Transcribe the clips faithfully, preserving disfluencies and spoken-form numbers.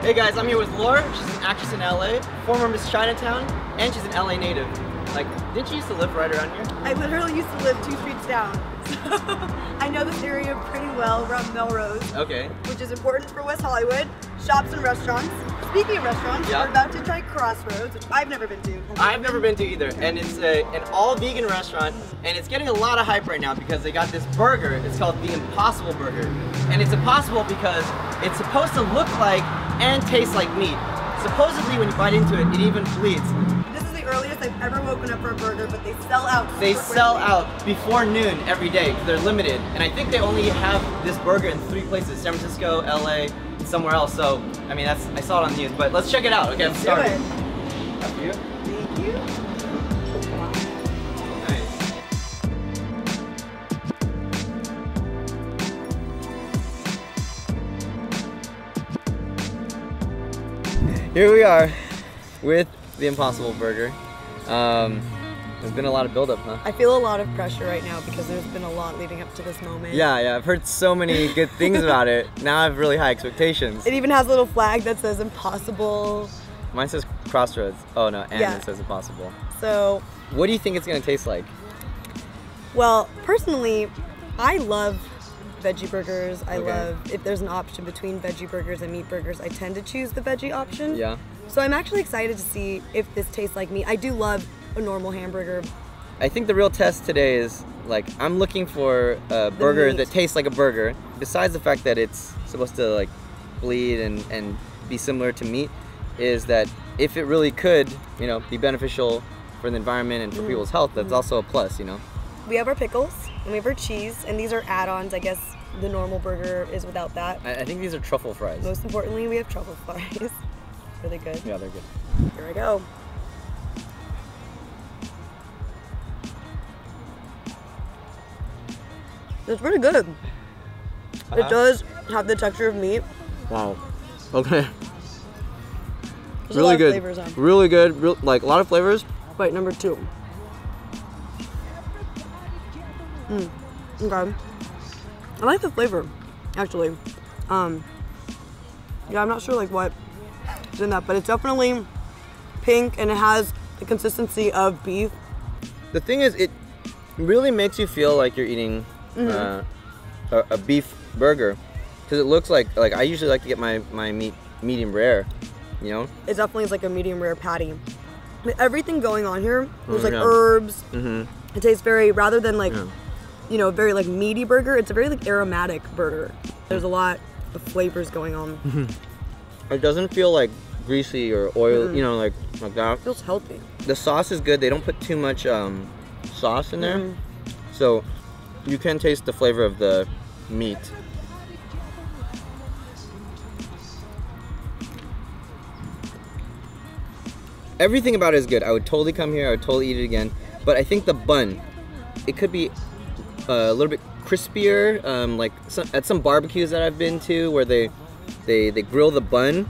Hey guys, I'm here with Laura. She's an actress in L A, former Miss Chinatown, and she's an L A native. Like, didn't you used to live right around here? I literally used to live two streets down. So I know this area pretty well. We're on Melrose, okay, which is important for West Hollywood. Shops and restaurants. Speaking of restaurants, yeah. We're about to try Crossroads, which I've never been to. I've never been to either, and it's a, an all-vegan restaurant, and it's getting a lot of hype right now because they got this burger. It's called the Impossible Burger, and it's impossible because it's supposed to look like and taste like meat. Supposedly, when you bite into it, it even bleeds. This is the earliest I've ever woken up for a burger, but they sell out. They sell out before noon every day. They're limited, and I think they only have this burger in three places: San Francisco, L A, and somewhere else. So, I mean, that's I saw it on the news, but let's check it out. Okay, I'm starving. After you. Thank you. Nice. Here we are with the Impossible Burger. Um, there's been a lot of buildup, huh? I feel a lot of pressure right now because there's been a lot leading up to this moment. Yeah, yeah, I've heard so many good things about it. Now I have really high expectations. It even has a little flag that says Impossible. Mine says Crossroads. Oh no, and yeah. It says Impossible. So, what do you think it's gonna taste like? Well, personally, I love veggie burgers. I okay. love, if there's an option between veggie burgers and meat burgers, I tend to choose the veggie option. Yeah. So I'm actually excited to see if this tastes like meat. I do love a normal hamburger. I think the real test today is, like, I'm looking for a burger that tastes like a burger. Besides the fact that it's supposed to, like, bleed and, and be similar to meat, is that if it really could, you know, be beneficial for the environment and for mm. people's health, that's mm. also a plus, you know? We have our pickles, and we have our cheese, and these are add-ons, I guess. The normal burger is without that. I, I think these are truffle fries. Most importantly, we have truffle fries. Are they good? Yeah, they're good. Here we go. It's pretty good. Uh-huh. It does have the texture of meat. Wow. Okay. There's really good. Flavors on. Really good. Real, like a lot of flavors. Bite number two. Mm. Okay. I like the flavor, actually. Um, yeah, I'm not sure like what. In that, but it's definitely pink and it has the consistency of beef. The thing is, it really makes you feel like you're eating mm-hmm. uh, a, a beef burger because it looks like like I usually like to get my my meat medium rare, you know. It definitely is like a medium rare patty. I mean, everything going on here, there's oh, like yeah. herbs. Mm-hmm. It tastes very rather than like yeah. you know very like meaty burger. It's a very like aromatic burger. There's a lot of flavors going on. It doesn't feel like greasy or oily, mm. you know, like like that. It feels healthy. The sauce is good. They don't put too much um, sauce in there, mm. so you can taste the flavor of the meat. Everything about it is good. I would totally come here. I would totally eat it again. But I think the bun, it could be a little bit crispier. Um, like some, at some barbecues that I've been to, where they. They they grill the bun,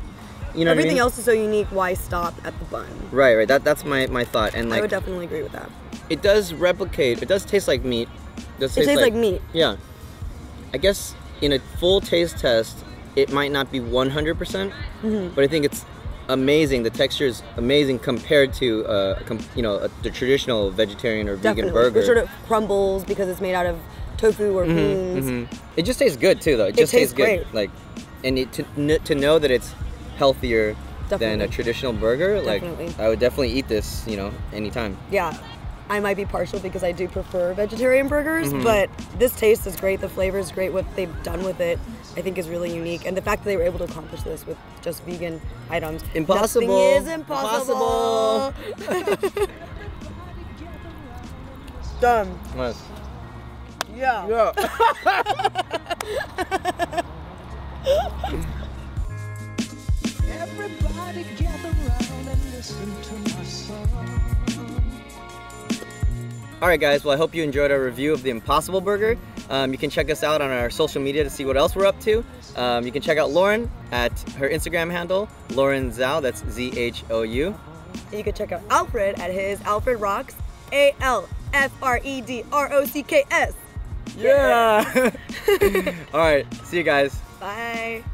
you know. Everything what I mean? Else is so unique. Why stop at the bun? Right, right. That that's my my thought. And like, I would definitely agree with that. It does replicate. It does taste like meat. It, does it taste tastes like, like meat. Yeah. I guess in a full taste test, it might not be one hundred percent, mm-hmm. but I think it's amazing. The texture is amazing compared to uh, com you know a, the traditional vegetarian or definitely. Vegan burger. It sort of crumbles because it's made out of tofu or mm-hmm, beans. Mm-hmm. It just tastes good too, though. It, it just tastes, tastes good. Great. Like. And it, to, to know that it's healthier definitely. Than a traditional burger, like definitely. I would definitely eat this, you know, anytime. Yeah, I might be partial because I do prefer vegetarian burgers, mm-hmm. but this taste is great, the flavor is great, what they've done with it I think is really unique. And the fact that they were able to accomplish this with just vegan items. Impossible. Nothing is impossible. Impossible. Done. Nice. Yeah. Yeah. Everybody gather around and listen to my song. Alright guys, well I hope you enjoyed our review of the Impossible Burger. Um, you can check us out on our social media to see what else we're up to. Um, you can check out Lauren at her Instagram handle, Lauren Zhou, that's Z H O U. And you can check out Alfred at his Alfred Rocks, A L F R E D R O C K S. Yeah. All right. See you guys. Bye.